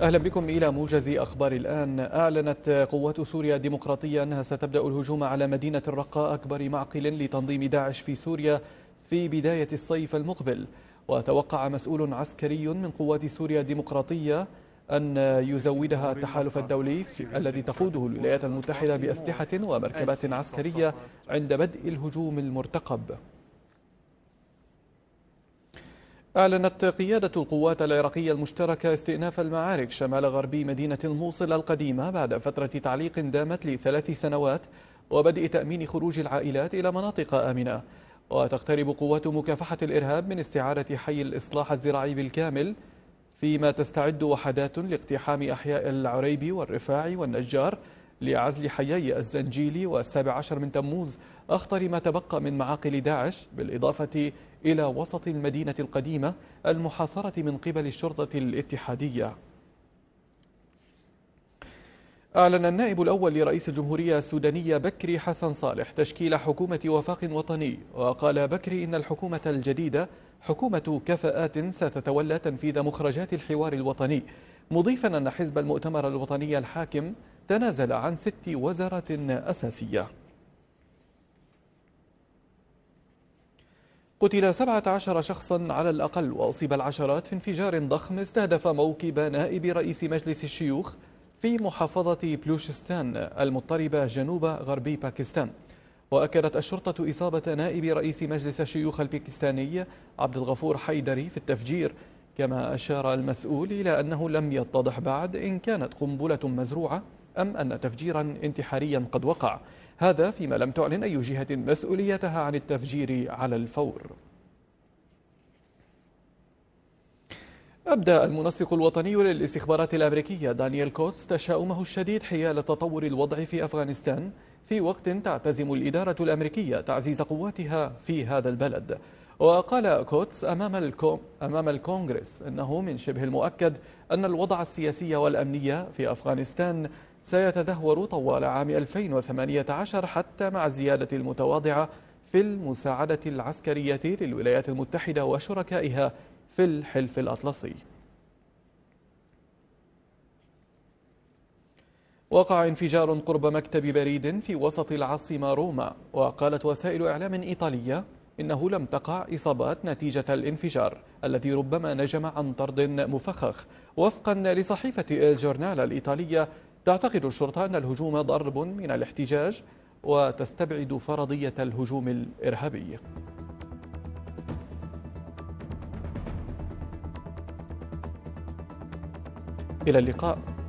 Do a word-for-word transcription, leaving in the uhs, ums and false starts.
أهلا بكم إلى موجز أخبار الآن. أعلنت قوات سوريا الديمقراطية أنها ستبدأ الهجوم على مدينة الرقة أكبر معقل لتنظيم داعش في سوريا في بداية الصيف المقبل. وتوقع مسؤول عسكري من قوات سوريا الديمقراطية أن يزودها التحالف الدولي الذي تقوده الولايات المتحدة بأسلحة ومركبات عسكرية عند بدء الهجوم المرتقب. أعلنت قيادة القوات العراقية المشتركة استئناف المعارك شمال غربي مدينة الموصل القديمة بعد فترة تعليق دامت لثلاث سنوات وبدء تأمين خروج العائلات إلى مناطق آمنة. وتقترب قوات مكافحة الإرهاب من استعارة حي الإصلاح الزراعي بالكامل، فيما تستعد وحدات لاقتحام أحياء العريبي والرفاعي والنجار لعزل حيي الزنجيلي والسابع عشر من تموز أخطر ما تبقى من معاقل داعش، بالإضافة إلى وسط المدينة القديمة المحاصرة من قبل الشرطة الاتحادية. أعلن النائب الأول لرئيس الجمهورية السودانية بكري حسن صالح تشكيل حكومة وفاق وطني. وقال بكري إن الحكومة الجديدة حكومة كفاءات ستتولى تنفيذ مخرجات الحوار الوطني، مضيفا أن حزب المؤتمر الوطني الحاكم تنازل عن ست وزارات أساسية. قتل سبعة عشر شخصا على الأقل وأصيب العشرات في انفجار ضخم استهدف موكب نائب رئيس مجلس الشيوخ في محافظة بلوشستان المضطربة جنوب غربي باكستان. وأكدت الشرطة إصابة نائب رئيس مجلس الشيوخ الباكستاني عبد الغفور حيدري في التفجير، كما أشار المسؤول إلى أنه لم يتضح بعد إن كانت قنبلة مزروعة أم أن تفجيرا انتحاريا قد وقع، هذا فيما لم تعلن أي جهة مسؤوليتها عن التفجير على الفور. أبدى المنسق الوطني للاستخبارات الأمريكية دانييل كوتس تشاؤمه الشديد حيال تطور الوضع في أفغانستان، في وقت تعتزم الإدارة الأمريكية تعزيز قواتها في هذا البلد. وقال كوتس أمام أمام الكونغرس أنه من شبه المؤكد أن الوضع السياسي والأمني في أفغانستان سيتدهور طوال عام ألفين وثمانية عشر، حتى مع الزيادة المتواضعة في المساعدة العسكرية للولايات المتحدة وشركائها في الحلف الأطلسي. وقع انفجار قرب مكتب بريد في وسط العاصمة روما، وقالت وسائل إعلام إيطالية إنه لم تقع إصابات نتيجة الانفجار الذي ربما نجم عن طرد مفخخ. وفقا لصحيفة الجورنال الإيطالية، تعتقد الشرطة أن الهجوم ضرب من الاحتجاج وتستبعد فرضية الهجوم الإرهابي. إلى اللقاء.